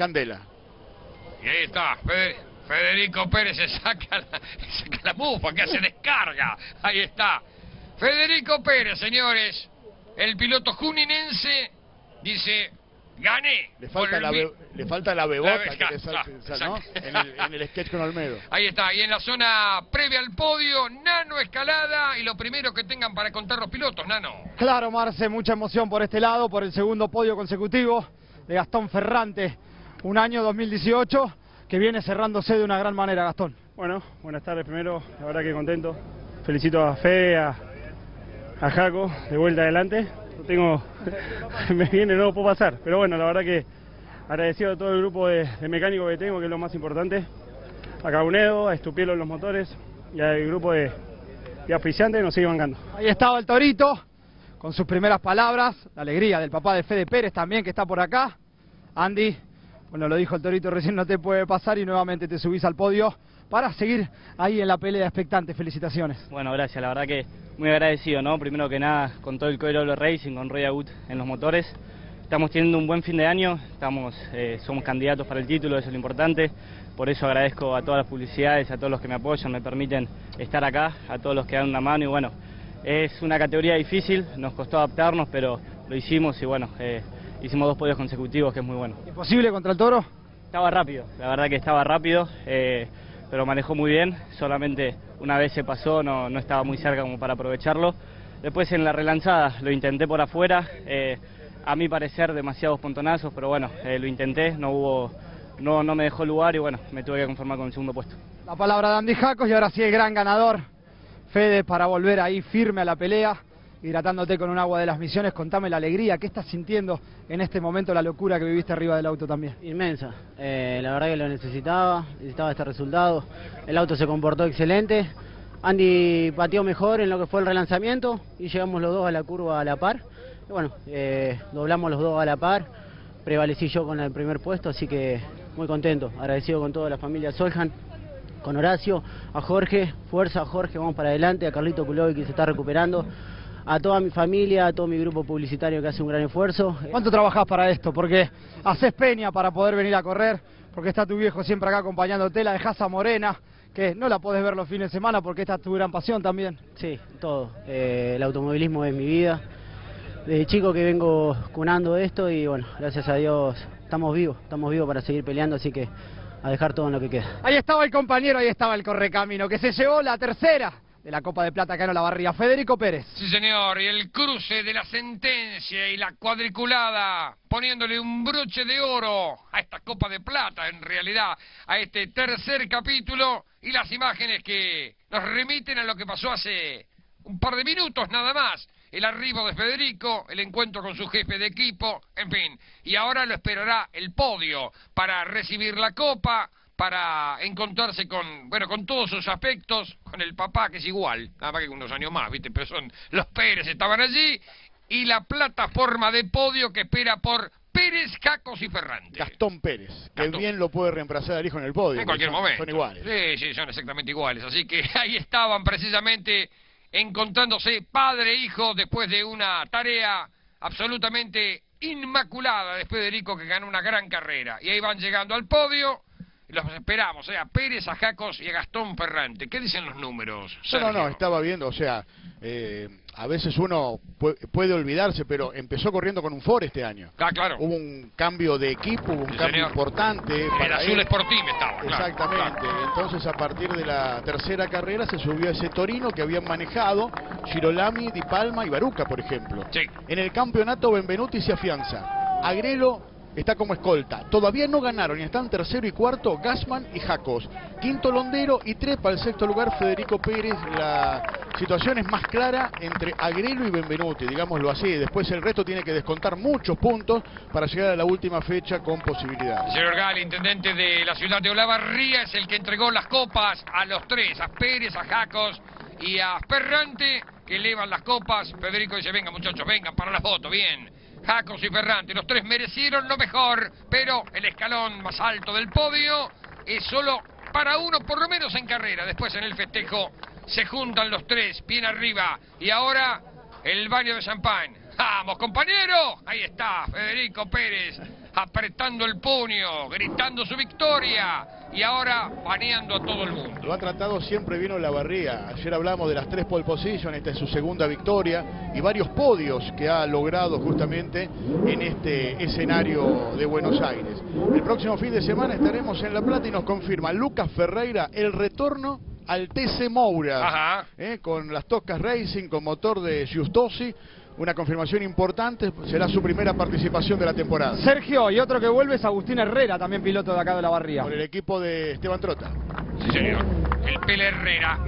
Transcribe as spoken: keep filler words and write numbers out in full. Candela. Y ahí está, Federico Pérez se saca la, saca la mufa que hace descarga. Ahí está. Federico Pérez, señores. El piloto juninense dice, gané. Le falta, el... la, be... le falta la bebota la be... que le salte, ah, ¿no? en, el, en el sketch con Olmedo. Ahí está. Y en la zona previa al podio, Nano Escalada. Y lo primero que tengan para contar los pilotos, Nano. Claro, Marce, mucha emoción por este lado, por el segundo podio consecutivo de Gastón Ferrante. Un año dos mil dieciocho que viene cerrándose de una gran manera, Gastón. Bueno, buenas tardes primero, la verdad que contento. Felicito a Fede, a, a Jaco, de vuelta adelante. No tengo, me viene, no puedo pasar, pero bueno, la verdad que agradecido a todo el grupo de, de mecánicos que tengo, que es lo más importante. A Caunedo, a Estupielo en los motores y al grupo de, de auspiciantes nos sigue bancando. Ahí estaba el Torito, con sus primeras palabras, la alegría del papá de Fede Pérez también, que está por acá, Andy. Bueno, lo dijo el Torito recién, no te puede pasar y nuevamente te subís al podio para seguir ahí en la pelea expectante. Felicitaciones. Bueno, gracias, la verdad que muy agradecido, ¿no? Primero que nada con todo el Koleos Racing, con Roy Agut en los motores. Estamos teniendo un buen fin de año, estamos, eh, somos candidatos para el título, eso es lo importante. Por eso agradezco a todas las publicidades, a todos los que me apoyan, me permiten estar acá, a todos los que dan una mano. Y bueno, es una categoría difícil, nos costó adaptarnos, pero lo hicimos y bueno... Eh, hicimos dos podios consecutivos, que es muy bueno. ¿Imposible contra el toro? Estaba rápido, la verdad que estaba rápido, eh, pero manejó muy bien. Solamente una vez se pasó, no, no estaba muy cerca como para aprovecharlo. Después en la relanzada lo intenté por afuera, eh, a mi parecer demasiados pontonazos, pero bueno, eh, lo intenté, no hubo, no, no me dejó lugar y bueno, me tuve que conformar con el segundo puesto. La palabra de Andy Jakos y ahora sí el gran ganador, Fede, para volver ahí firme a la pelea. Hidratándote con un agua de las Misiones, contame la alegría, ¿qué estás sintiendo en este momento, la locura que viviste arriba del auto también? Inmensa, eh, la verdad que lo necesitaba, necesitaba este resultado, el auto se comportó excelente, Andy pateó mejor en lo que fue el relanzamiento y llegamos los dos a la curva a la par, y bueno, eh, doblamos los dos a la par, prevalecí yo con el primer puesto, así que muy contento, agradecido con toda la familia Soljan, con Horacio, a Jorge, fuerza Jorge, vamos para adelante, a Carlito Culovi que se está recuperando, a toda mi familia, a todo mi grupo publicitario que hace un gran esfuerzo. ¿Cuánto trabajás para esto? Porque haces peña para poder venir a correr, porque está tu viejo siempre acá acompañándote, la dejás a Morena, que no la podés ver los fines de semana porque esta es tu gran pasión también. Sí, todo. Eh, el automovilismo es mi vida. Desde chico que vengo cunando esto y bueno, gracias a Dios estamos vivos, estamos vivos para seguir peleando, así que a dejar todo en lo que queda. Ahí estaba el compañero, ahí estaba el correcamino, que se llevó la tercera de la Copa de Plata acá en Olavarría, Federico Pérez. Sí, señor, y el cruce de la sentencia y la cuadriculada, poniéndole un broche de oro a esta Copa de Plata, en realidad, a este tercer capítulo, y las imágenes que nos remiten a lo que pasó hace un par de minutos nada más. El arribo de Federico, el encuentro con su jefe de equipo, en fin. Y ahora lo esperará el podio para recibir la Copa, para encontrarse con, bueno, con todos sus aspectos, con el papá que es igual, nada más que unos años más, viste, pero son los Pérez, estaban allí, y la plataforma de podio que espera por Pérez, Jakos y Ferrante. Gastón Pérez, que Gastón. Bien lo puede reemplazar al hijo en el podio. En cualquier son, momento. Son iguales. Sí, sí, son exactamente iguales, así que ahí estaban precisamente encontrándose padre e hijo después de una tarea absolutamente inmaculada de Federico, que ganó una gran carrera, y ahí van llegando al podio. Los esperamos, eh, a Pérez, a Jakos y a Gastón Ferrante. ¿Qué dicen los números, Sergio? No, no, no, estaba viendo, o sea, eh, a veces uno pu puede olvidarse, pero empezó corriendo con un Ford este año. Ah, claro. Hubo un cambio de equipo, hubo un sí, cambio señor. importante. El para azul Sporting estaba, exactamente. Claro. Entonces, a partir de la tercera carrera se subió a ese Torino que habían manejado Girolami, Di Palma y Baruca, por ejemplo. Sí. En el campeonato, Benvenuti se afianza. Agrelo está como escolta. Todavía no ganaron y están tercero y cuarto Gassman y Jakos. Quinto Londero y trepa al sexto lugar Federico Pérez. La situación es más clara entre Agrelo y Benvenuti, digámoslo así. Después el resto tiene que descontar muchos puntos para llegar a la última fecha con posibilidad. El señor Gale, intendente de la ciudad de Olavarría, es el que entregó las copas a los tres, a Pérez, a Jakos y a Ferrante, que elevan las copas. Federico dice, venga muchachos, vengan para la foto, bien. Jakos y Ferrante, los tres merecieron lo mejor, pero el escalón más alto del podio es solo para uno, por lo menos en carrera. Después en el festejo se juntan los tres, bien arriba. Y ahora el baño de champán. ¡Vamos, compañero! Ahí está Federico Pérez. apretando el puño, gritando su victoria y ahora baneando a todo el mundo. Lo ha tratado siempre bien Olavarría. Ayer hablamos de las tres pole position, esta es su segunda victoria y varios podios que ha logrado justamente en este escenario de Buenos Aires. El próximo fin de semana estaremos en La Plata y nos confirma Lucas Ferreira el retorno al T C Moura, eh, con las Tocas Racing, con motor de Giustosi. Una confirmación importante, será su primera participación de la temporada. Sergio, y otro que vuelve es Agustín Herrera, también piloto de acá de Olavarría. Por el equipo de Esteban Trotta. Sí, señor. El Pele Herrera.